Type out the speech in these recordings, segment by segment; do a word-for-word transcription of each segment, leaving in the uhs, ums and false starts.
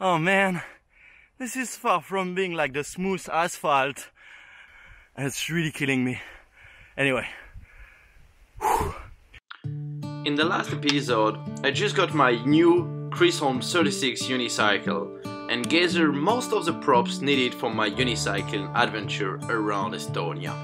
Oh man, this is far from being like the smooth asphalt. And it's really killing me. Anyway. Whew. In the last episode, I just got my new Chrisholm thirty-six unicycle and gathered most of the props needed for my unicycle adventure around Estonia.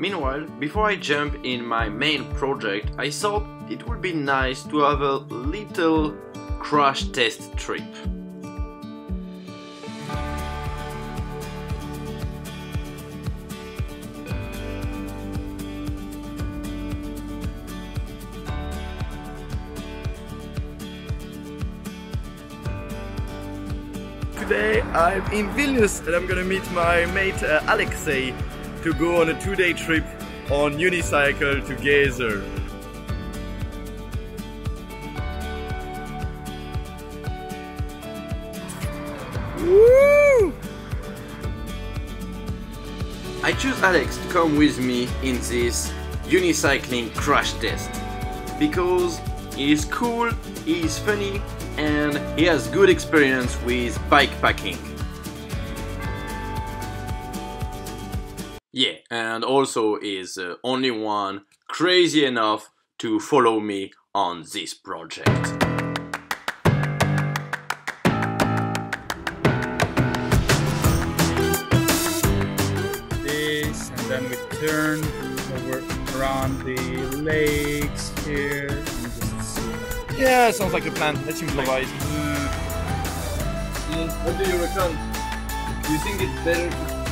Meanwhile, before I jump in my main project, I thought it would be nice to have a little crash test trip. Today I'm in Vilnius and I'm gonna meet my mate uh, Aliaksei, to go on a two-day trip on unicycle together. Woo! I choose Aleks to come with me in this unicycling crash test because he is cool, he is funny, and he has good experience with bikepacking. Yeah, and also is the uh, only one crazy enough to follow me on this project. This, and then we turn over around the lakes here. And just see. Yeah, sounds like a plan. Let's improvise. Mm. What do you recommend? Do you think it's better?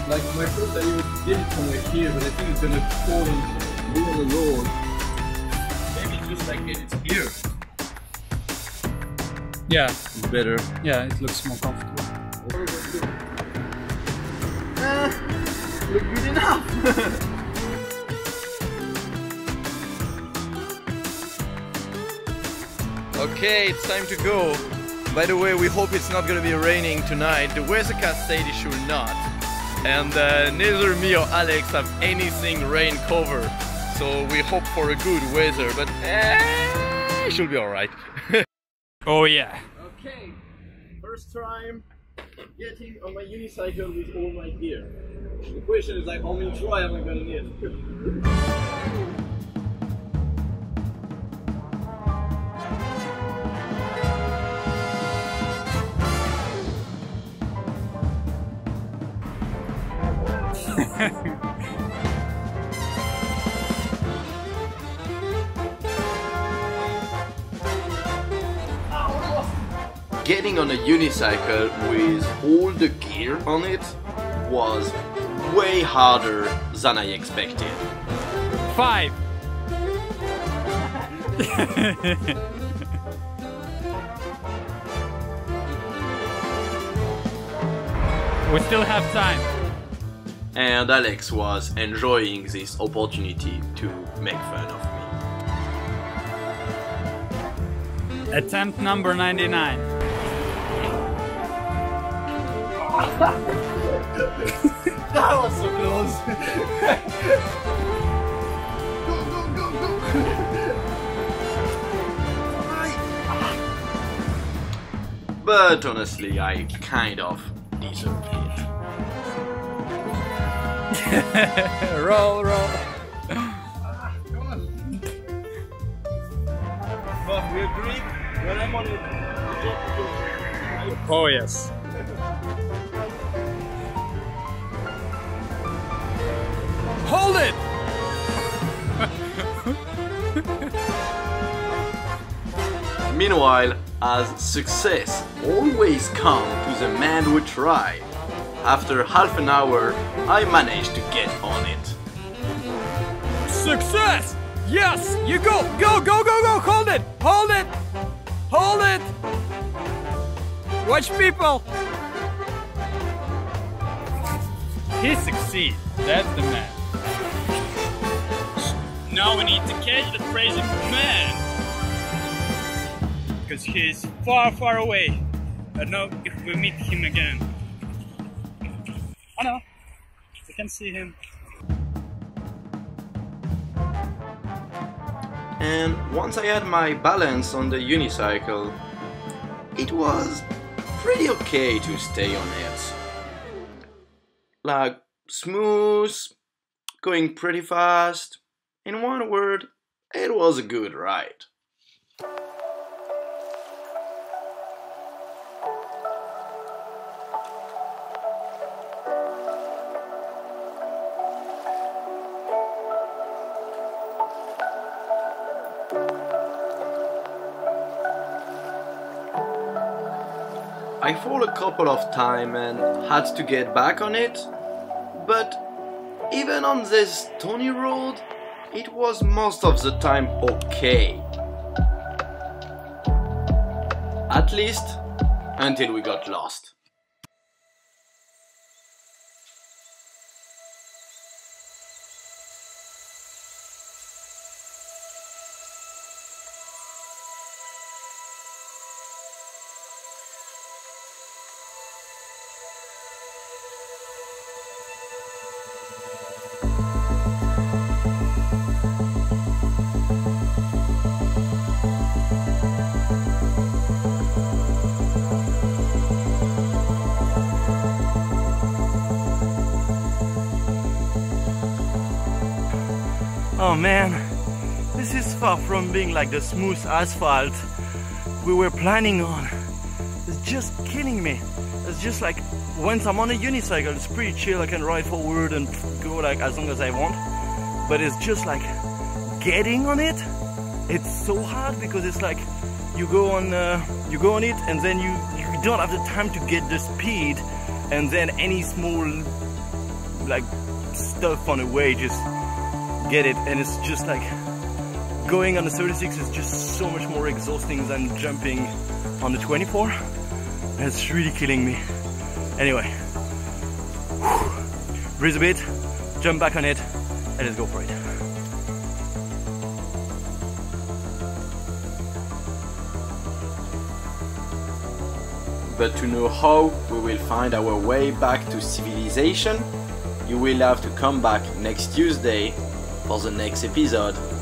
Like my thought that you would get it somewhere here, but I think it's gonna fall and be on the road. Maybe just like it, it's here. Yeah. It's better. Yeah, it looks more comfortable. Uh, look good enough! Okay, it's time to go. By the way, we hope it's not gonna be raining tonight. The weathercast said it should not. And uh, neither me or Aleks have anything rain cover, so we hope for a good weather, but eh, it should be alright. Oh yeah. Okay, first time getting on my unicycle with all my gear. The question is like, how many try am I gonna need? Getting on a unicycle with all the gear on it was way harder than I expected. Five! We still have time. And Aleks was enjoying this opportunity to make fun of me. Attempt number ninety-nine. That was so close! Go, go, go, go! Right. But honestly, I kind of deserved it. Roll, roll. Ah, come on. But we agree when I'm on it, you get to go. Oh yes. Hold it. Meanwhile, as success always comes to the man who tries. After half an hour, I managed to get on it. Success! Yes! You go! Go, go, go, go! Hold it! Hold it! Hold it! Watch people! He succeeds. That's the man. Now we need to catch the crazy man. Because he is far, far away. I don't know if we meet him again. I know. can see him. And once I had my balance on the unicycle, it was pretty okay to stay on it. Like, smooth, going pretty fast. In one word, it was a good ride. I fall a couple of times and had to get back on it, but even on this stony road, it was most of the time okay. At least until we got lost. Oh man, this is far from being like the smooth asphalt we were planning on. It's just killing me. It's just like, once I'm on a unicycle, it's pretty chill, I can ride forward and go like as long as I want. But it's just like, getting on it, it's so hard because it's like, you go on uh, you go on it and then you, you don't have the time to get the speed, and then any small like stuff on the way just get it, and it's just like going on the thirty-six is just so much more exhausting than jumping on the twenty-four, and it's really killing me. Anyway, whew, breathe a bit, jump back on it, and let's go for it. But to know how we will find our way back to civilization, you will have to come back next Tuesday for the next episode.